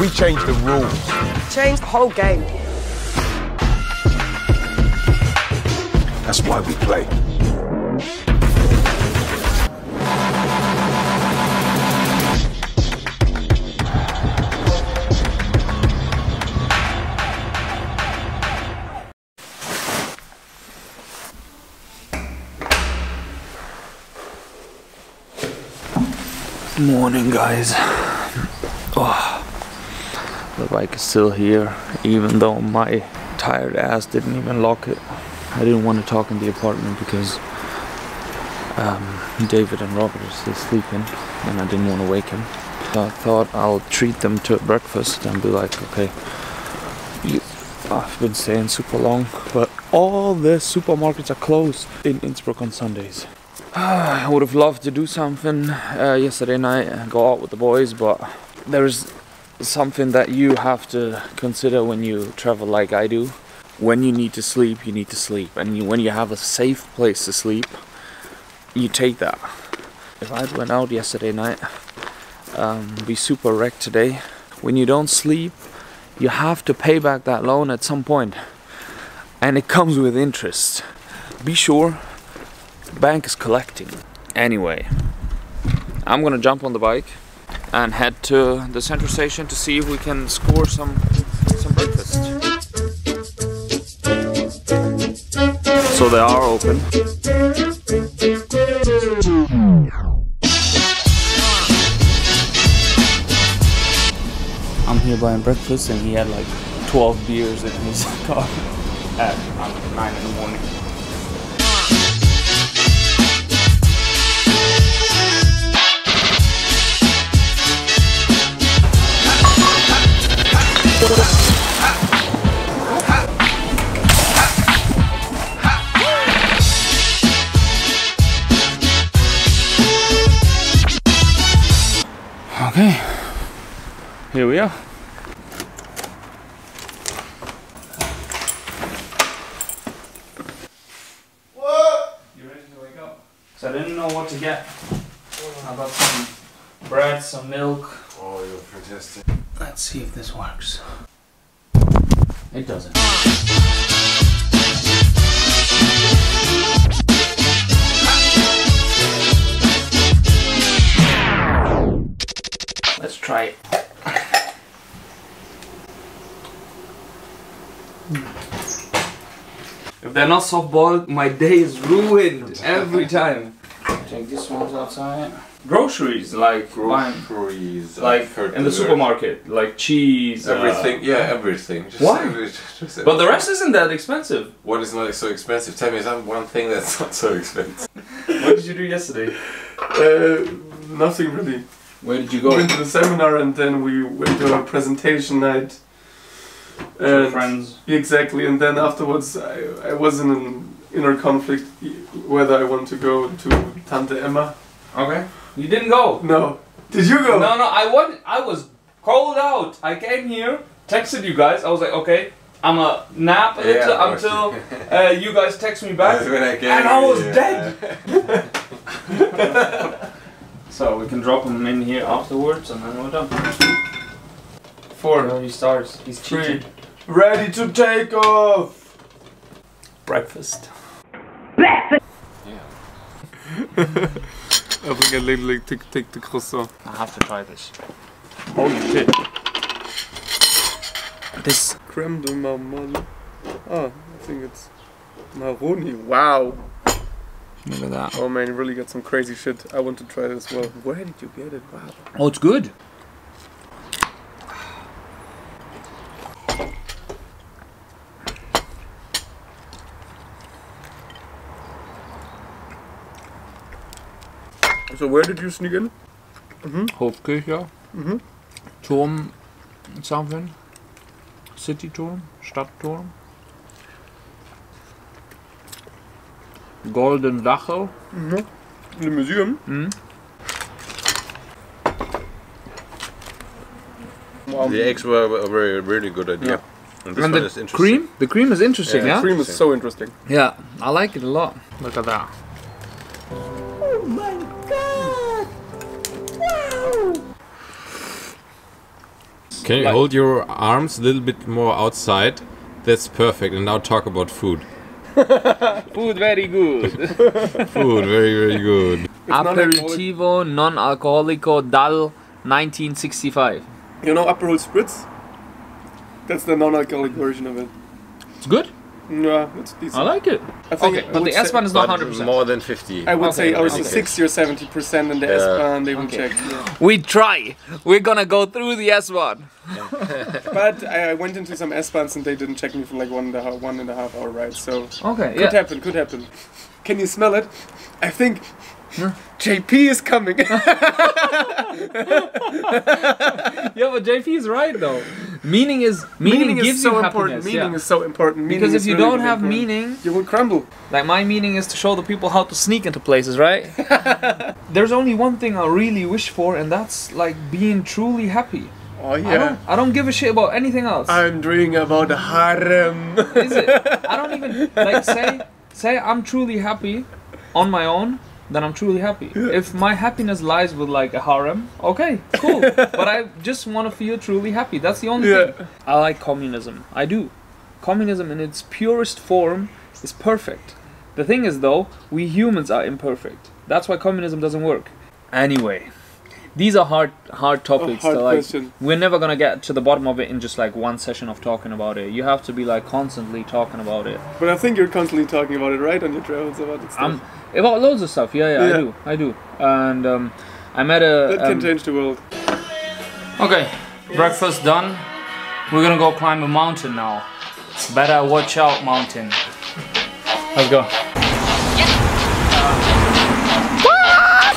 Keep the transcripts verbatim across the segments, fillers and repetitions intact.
We changed the rules. Changed the whole game. That's why we play. Morning, guys. Oh, the bike is still here, even though my tired ass didn't even lock it. I didn't want to talk in the apartment because um, David and Robert are still sleeping and I didn't want to wake him. So I thought I'll treat them to breakfast and be like, okay, I've been staying super long, but all the supermarkets are closed in Innsbruck on Sundays. I would have loved to do something uh, yesterday night and go out with the boys, but there is something that you have to consider when you travel like I do. When you need to sleep, you need to sleep. And you, when you have a safe place to sleep, you take that. If I went out yesterday night, um, be super wrecked today. When you don't sleep, you have to pay back that loan at some point. And it comes with interest. Be sure. Bank is collecting. Anyway, I'm gonna jump on the bike and head to the central station to see if we can score some some breakfast. So they are open. I'm here buying breakfast and he had like twelve beers in his car at nine in the morning. Okay, here we are. What? You ready to wake up? So I didn't know what to get. I got some bread, some milk. Oh, you're fantastic. Let's see if this works. It doesn't. Let's try it. If they're not soft boiled, my day is ruined every time. Take this one outside. Groceries, like groceries, like in the supermarket, like cheese, everything. Uh, yeah, everything. Just why? Everything, just everything. But the rest isn't that expensive. What is not so expensive? Tell me, is that one thing that's not so expensive? What did you do yesterday? Uh, nothing really. Where did you go? We went to the seminar and then we went to a presentation night. And friends. Exactly, and then afterwards I, I was in an inner conflict whether I want to go to Tante Emma. Okay. You didn't go. No. Did you go? No, no. I went, I was called out. I came here, texted you guys. I was like, okay, I'm a nap yeah, until, until uh, you guys text me back, that's when I came, and I was yeah. dead. So we can drop him in here afterwards, and then we're done. Four. No, he starts. He's cheated. Ready to take off. Breakfast. Breakfast. Yeah. I think I literally take, take the croissant. I have to try this. Holy shit. This creme de marmalade. Oh, I think it's maroni. Wow. Look at that. Oh man, you really got some crazy shit. I want to try this as well. Where did you get it? Wow. Oh, it's good. So where did you sneak in? Mm-hmm. Hofkirche. Mm-hmm. Turm something. City turm. Stadt turm. Golden Dachau. Mm-hmm. The museum. Mm-hmm. Wow. The eggs were a very, really good idea. Yeah. And this and one the is interesting. Cream? The cream is interesting, yeah? yeah? The cream is so interesting. Yeah, I like it a lot. Look at that. Oh my god! Can you like, hold your arms a little bit more outside? That's perfect. And now talk about food. Food very good. Food very, very good. Aperitivo non-alcoholico dal nineteen sixty-five. You know Aperol Spritz? That's the non-alcoholic version of it. It's good? Yeah, it's decent. I like it. I think okay, I but the S-Bahn is not one hundred percent. More than fifty. I would okay, say I would okay. sixty or seventy percent in the yeah. S-Bahn, they will okay. check. Yeah. We try. We're gonna go through the S-Bahn. Yeah. But I went into some S-Bahns and they didn't check me for like one and a half, one and a half hour ride, so... Okay, Could yeah. happen, could happen. Can you smell it? I think... Huh? J P is coming. Yeah, but J P is right though. Meaning is meaning, meaning gives is so you happiness. Meaning yeah. is so important. Meaning because if you really don't have important. meaning, you will crumble. Like my meaning is to show the people how to sneak into places, right? There's only one thing I really wish for, and that's like being truly happy. Oh yeah. I don't, I don't give a shit about anything else. I'm dreaming about the harem. Is it? I don't even like say say I'm truly happy on my own. Then I'm truly happy. If my happiness lies with like a harem, okay, cool. But I just want to feel truly happy. That's the only yeah. thing. I like communism. I do. Communism in its purest form is perfect. The thing is though, we humans are imperfect. That's why communism doesn't work. Anyway, these are hard hard topics. Oh, hard so, like, question. We're never gonna get to the bottom of it in just like one session of talking about it. You have to be like constantly talking about it. But I think you're constantly talking about it, right? On your travels about it stuff. I'm, About loads of stuff, yeah, yeah, yeah, I do, I do. And um, I met a... That can um, change the world. Okay, yes. Breakfast done. We're gonna go climb a mountain now. Better watch out, mountain. Let's go. Yes. Ah!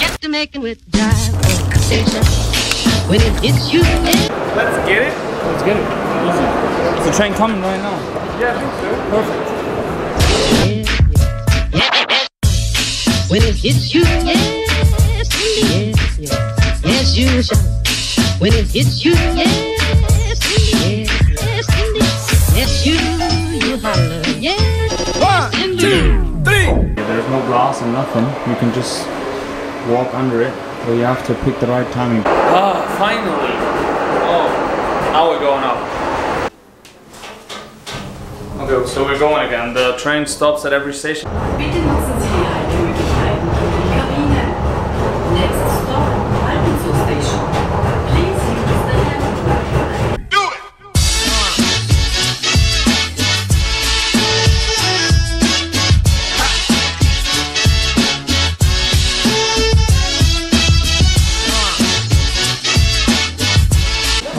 Get to making with drive when it hits you. Let's get it. Let's get it. Is the train coming right now? Yeah, I think so. Perfect. When it hits you, yes, yes, yes, yes, you shall. When it hits you, yes, yes, yes, yes, you, you holler, yes. One, two, three. There's no glass and nothing. You can just walk under it, but you have to pick the right timing. Ah, oh, finally. Oh, now we're going up. Okay, so we're going again. The train stops at every station.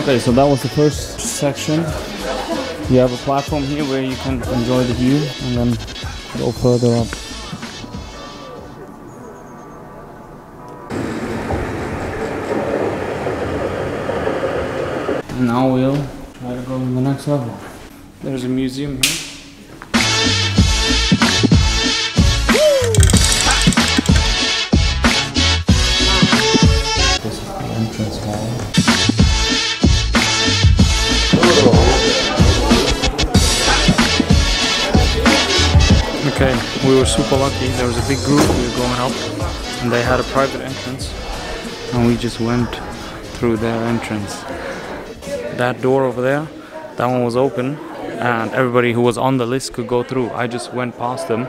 Okay, so that was the first section. You have a platform here where you can enjoy the view and then go further up. And now we'll try to go to the next level. There's a museum here. This is the entrance hall. Okay, we were super lucky. There was a big group we were going up and they had a private entrance and we just went through their entrance. That door over there, that one was open and everybody who was on the list could go through. I just went past them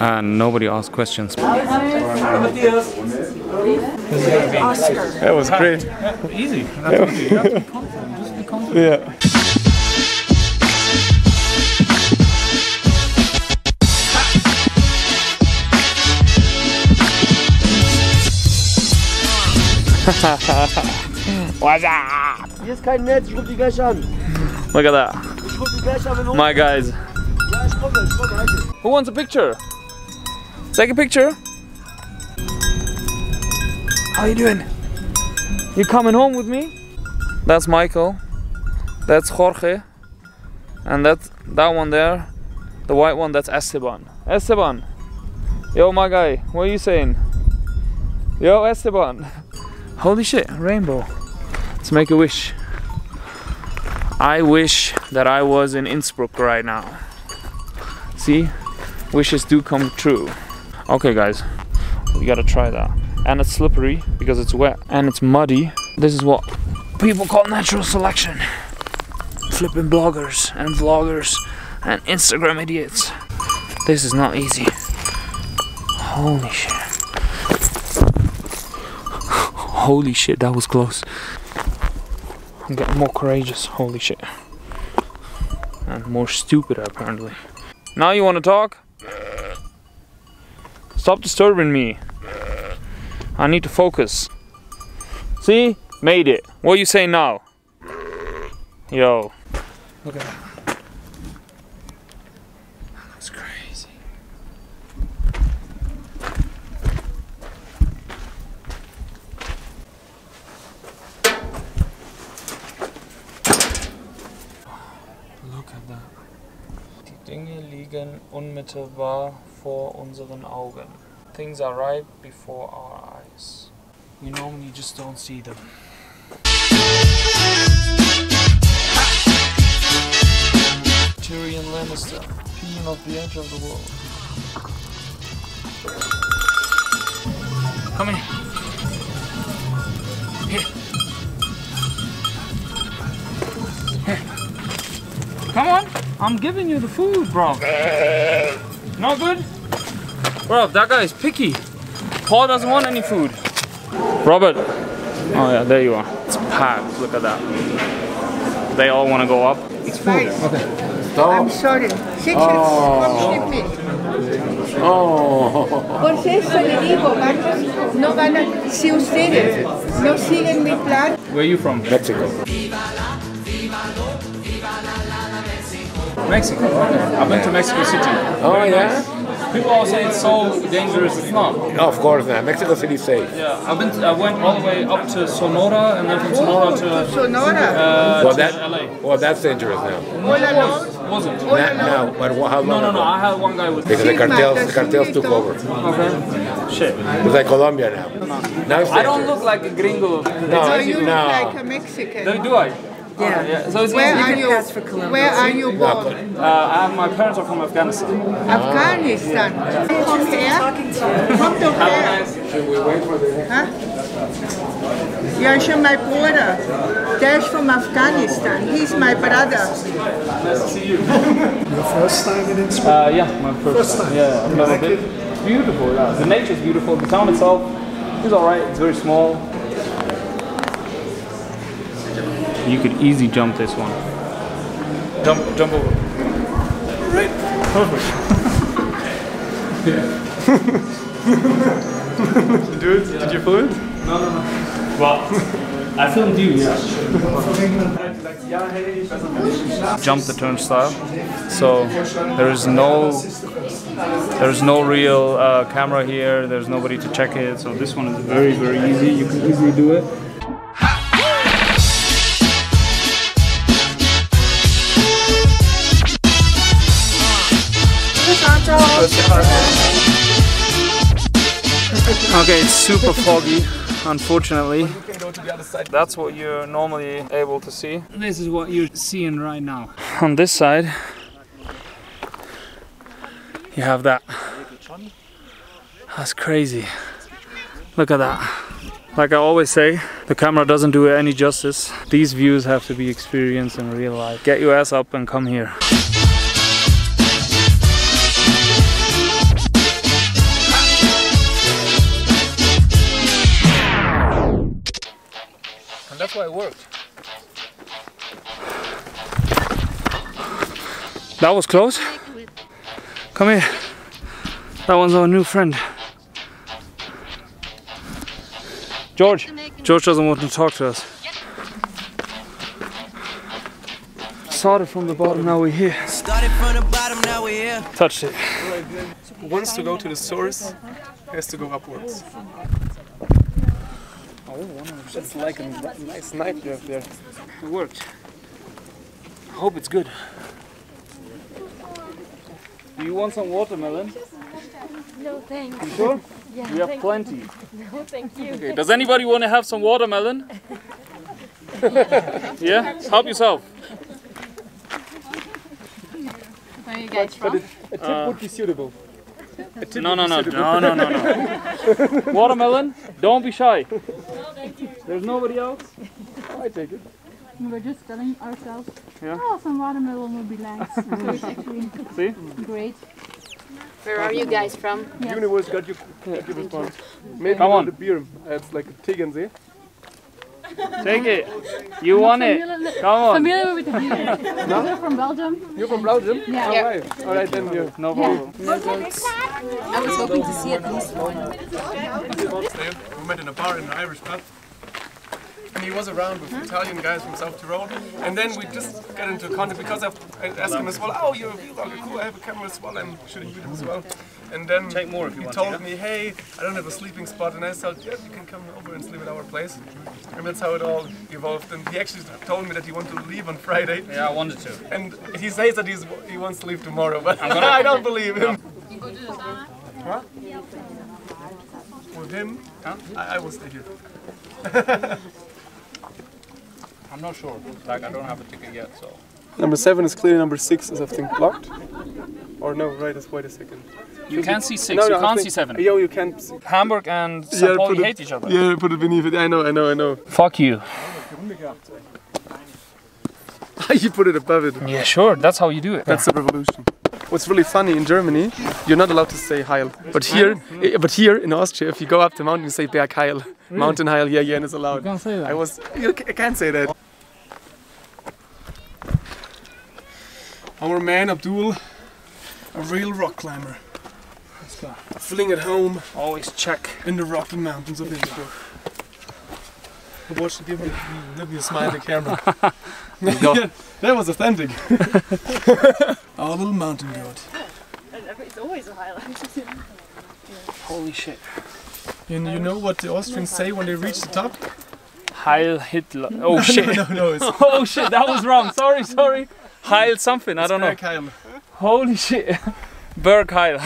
and nobody asked questions. That was great. Easy. That's easy. You have to be confident. Just be confident. Yeah. What's up? Look at that. My guys. Who wants a picture? Take a picture. How you doing? You coming home with me? That's Michael. That's Jorge. And that that one there, the white one, that's Esteban. Esteban. Yo, my guy. What are you saying? Yo, Esteban. Holy shit, rainbow. Let's make a wish. I wish that I was in Innsbruck right now. See? Wishes do come true. Okay guys, we gotta try that. and it's slippery because it's wet and it's muddy. This is what people call natural selection. Flipping bloggers and vloggers and Instagram idiots. This is not easy. Holy shit. Holy shit, that was close. I'm getting more courageous, holy shit. And more stupid apparently. Now you wanna talk? Stop disturbing me. I need to focus. See? Made it. What do you say now? Yo. Look at that. That's crazy. Look at that. Die Dinge liegen unmittelbar vor unseren Augen. Things are right before our eyes. You normally just don't see them. Tyrion Lannister, king of the edge of the world. Come in. Here. Here. Come on. I'm giving you the food, bro. No good? Bro, that guy is picky. Paul doesn't want any food. Robert! Oh yeah, there you are. It's packed, look at that. They all want to go up. It's food. Okay. Stop. I'm sorry. Six oh. Minutes. Oh. Por eso le digo, Marcos, no van a... Si ustedes no siguen mi plan... Where are you from? Mexico. Mexico? Okay. I've been to Mexico City. Oh yeah? Nice. People always say it's so dangerous, it's not. No, of course not. Mexico City is safe. Yeah, I've been to, I went all the way up to Sonora and then from Sonora to, uh, Sonora. Uh, well, to that, L A. Well, that's dangerous now. No, it was, wasn't. Not now, but how long? No, no, no, ago? I had one guy with... Because the cartels, the cartels took over. Okay. Shit. It's like Colombia now. Now it's dangerous. I don't look like a gringo. No, so you look no. like a Mexican. No, do I? Yeah. Oh, yeah. So it's where are you? For where are you born? Uh, I have, my parents are from Afghanistan. Afghanistan. Yeah. Yeah. From here? Talking to you. From the where? Should we wait for the? Huh? Yeah, sure. My brother. That's from Afghanistan. He's my brother. Nice to see you. Your first time in Innsbruck? Uh, yeah, my first, first time. time. Yeah, yeah. Like it? It's beautiful. Yeah. The nature is beautiful. The town itself is alright. It's very small. You could easily jump this one. Jump, jump over. Right. Perfect. Yeah. You do it? Yeah. Did you film it? No, no, no. Well, I filmed you. Yeah. Jump the turnstile. So there is no, there is no real uh, camera here. There's nobody to check it. So this one is very, very easy. You can easily do it. Okay, it's super foggy, unfortunately. That's what you're normally able to see. This is what you're seeing right now. On this side, you have that. That's crazy. Look at that. Like I always say, the camera doesn't do it any justice. These views have to be experienced in real life. Get your ass up and come here. That's why it worked. That was close. Come here. That one's our new friend. George. George doesn't want to talk to us. Started from the bottom, now we're here. Started from the bottom, now we're here. Touched it. Who wants to go to the source, has to go upwards. It's like a nice knife you have there. It worked. I hope it's good. Do you want some watermelon? No, thanks. You sure? Yeah, we have plenty. No, thank you. Okay. Does anybody want to have some watermelon? Yeah? Help yourself. Where are you guys from? But a tip uh, would be suitable. No, no, no, no, no, no, no. Watermelon, don't be shy. No, thank you. There's nobody else? Oh, I take it. We were just telling ourselves, yeah. oh, some watermelon would be nice. See? Great. Where are you guys from? Yes. Universe got you, got you response. Maybe Come on. The beer. It's like a Tegernsee. Take it. You want it. Come on. Familiar with the beer. You're from Belgium. You're from Belgium? Yeah. All right. All right then. Beer. No problem. I was hoping to see at least one. We met in a bar in an Irish pub. And he was around with Italian guys from South Tyrol. And then we just got into contact because I asked him as well, oh, you're a vlogger, cool, I have a camera as well, I'm shooting video as well. And then Take more if you he want told to, yeah? me, hey, I don't have a sleeping spot. And I said, yeah, you can come over and sleep at our place. And that's how it all evolved. And he actually told me that he wanted to leave on Friday. Yeah, I wanted to. And he says that he's, he wants to leave tomorrow, but I'm gonna I don't believe him. You go to the sauna? Huh? With him? Huh? I, I will stay here. I'm not sure. Like, I don't have a ticket yet, so... Number seven is clear, number six is, I think, blocked. Or no, right, it's, wait a second. You can't see six, no, no, you can't think, see seven. Yeah, you can't see... Hamburg and Saint Yeah, Pauli hate each other. Yeah, put it beneath it. I know, I know, I know. Fuck you. You put it above it. Yeah, sure, that's how you do it. That's the revolution. What's really funny in Germany, you're not allowed to say Heil. But here, but here in Austria, if you go up the mountain, you say Berg Heil. Really? Mountain Heil, yeah, yeah, and it's allowed. You can't say that. I was, you can't say that. Our man Abdul, a real rock climber. Fling at home, always check in the Rocky Mountains of Innsbruck. Watch, give me, give me a smile at the camera. Yeah, that was authentic. Our little mountain goat. It's always a highlight. Holy shit. And you know what the Austrians say when they reach the top? Heil Hitler. Oh no, shit. No, no, no, oh shit, that was wrong. Sorry, sorry. Heil something, I don't know. Berg Heil. Holy shit. Berg Heil.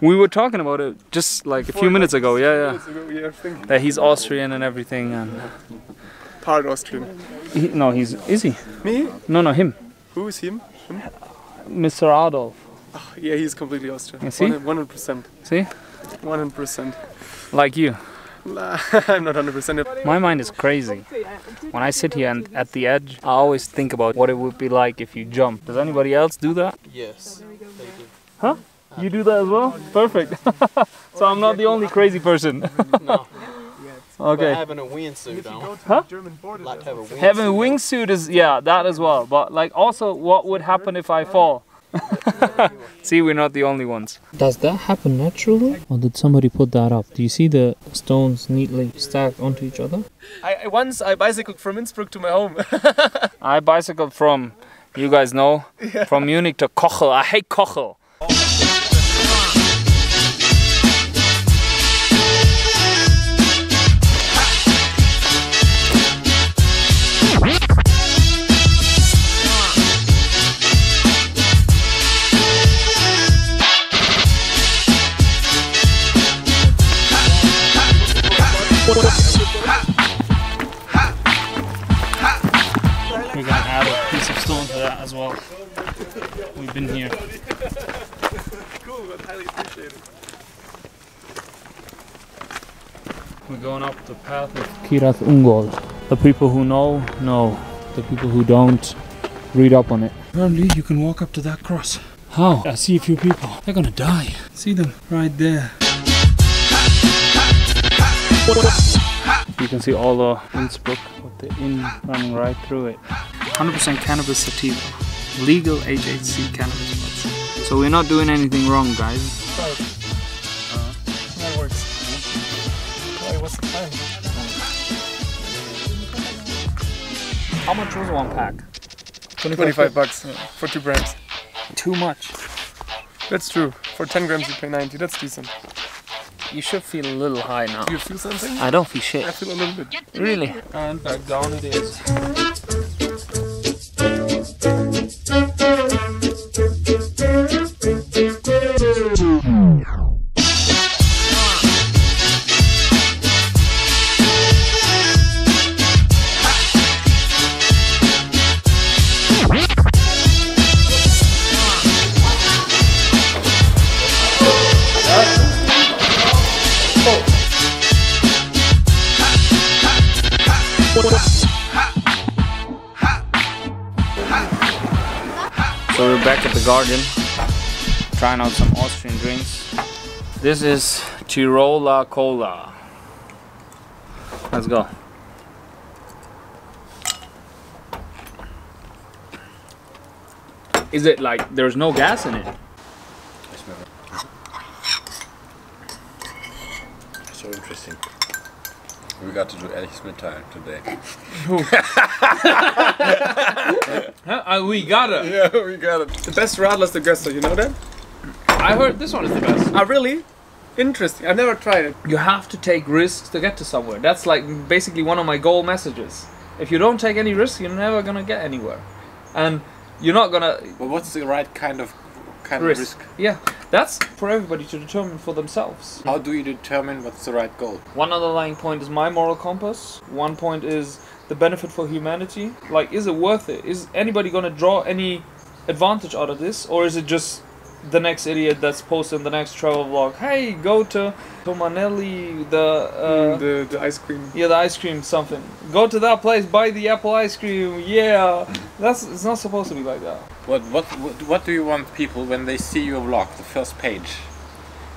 We were talking about it just like a few minutes ago. Yeah, yeah. That he's Austrian and everything. And part Austrian. He, no, he's... Is he? Me? No, no, him. Who is him? him? Mister Adolf. Oh, yeah, he's completely Austrian. You see? one hundred percent. See? one hundred percent. Like you. I'm not one hundred percent. My mind is crazy. When I sit here and at the edge, I always think about what it would be like if you jump. Does anybody else do that? Yes, they do. Huh? You do that as well? Perfect. So I'm not the only crazy person. No. Okay. But having a wingsuit on. Huh? Like to have a wingsuit. Having a wingsuit is, yeah, that as well. But like also, what would happen if I fall? See, we're not the only ones. Does that happen naturally? Or did somebody put that up? Do you see the stones neatly stacked onto each other? I, I Once I bicycled from Innsbruck to my home. I bicycled from, you guys know, yeah. from Munich to Kochel. I hate Kochel. As well. We've been here. Cool, but highly appreciated. We're going up the path of Kirat Ungol. The people who know, know. The people who don't, read up on it. Apparently you can walk up to that cross. How? I see a few people. They're gonna die. See them right there. You can see all of Innsbruck with the inn running right through it. one hundred percent cannabis sativa, legal H H C cannabis pods. So we're not doing anything wrong, guys. Sorry. Uh, that works. Wait, what's the time? How much was one pack? twenty-five bucks for two grams. Too much. That's true. For ten grams you pay ninety. That's decent. You should feel a little high now. Do you feel something? I don't feel shit. I feel a little bit. Really? And back down it is. So we're back at the garden, trying out some Austrian drinks. This is Tirola Cola. Let's go. Is it like there's no gas in it? So interesting. We got to do ehrliches Mitteilen today. Huh? We got it. Yeah, we got it. The best Radler's the Gösser, you know that? I heard this one is the best. Ah, really? Interesting. I've never tried it. You have to take risks to get to somewhere. That's like basically one of my goal messages. If you don't take any risks, you're never gonna get anywhere. And you're not gonna... Well, what's the right kind of kind risk. of risk? Yeah. That's for everybody to determine for themselves. How do you determine what's the right goal? One underlying point is my moral compass. One point is the benefit for humanity. Like, is it worth it? Is anybody gonna draw any advantage out of this? Or is it just the next idiot that's posting the next travel vlog? Hey, go to Tomanelli, the, uh, mm, the... the ice cream. Yeah, the ice cream something. Go to that place, buy the apple ice cream, yeah. That's, it's not supposed to be like that. What, what, what do you want people, when they see your vlog, the first page?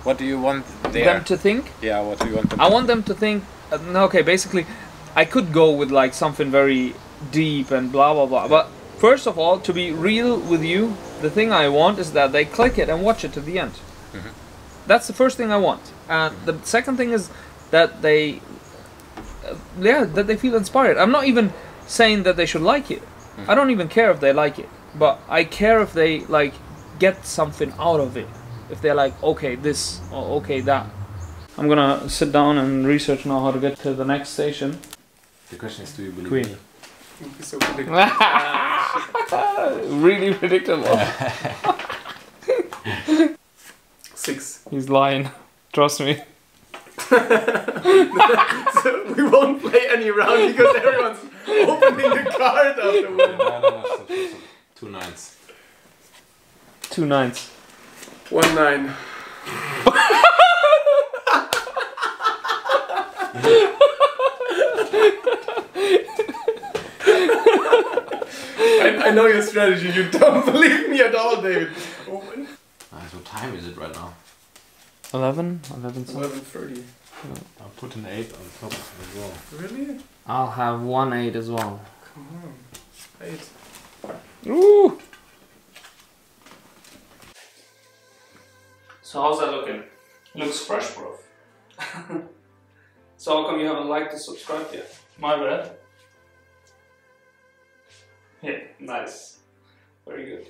What do you want their... them to think? Yeah, what do you want them I to want think? them to think... Uh, okay, basically, I could go with like something very deep and blah blah blah, but first of all, to be real with you, the thing I want is that they click it and watch it to the end. Mm-hmm. That's the first thing I want. And mm-hmm. the second thing is that they, uh, yeah, that they feel inspired. I'm not even saying that they should like it. Mm-hmm. I don't even care if they like it, but I care if they like get something out of it. If they're like, okay, this or okay, that. I'm gonna sit down and research now how to get to the next station. The question is, do you believe Queen? So predictable. Really predictable. Six. He's lying. Trust me. So we won't play any round because everyone's opening the card afterwards. No, no, no, so, so, so. Two nines. Two nines. One nine. I, I know your strategy, you don't believe me at all, David. Oh. Nice. What time is it right now? eleven? eleven thirty. I'll put an eight on top as well. Really? I'll have one eight as well. Come on. eight. Ooh! So how's that looking? Looks fresh, bro. So how come you haven't liked and subscribed yet? My bad. Yeah, nice. Very good.